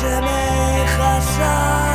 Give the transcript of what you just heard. semejas a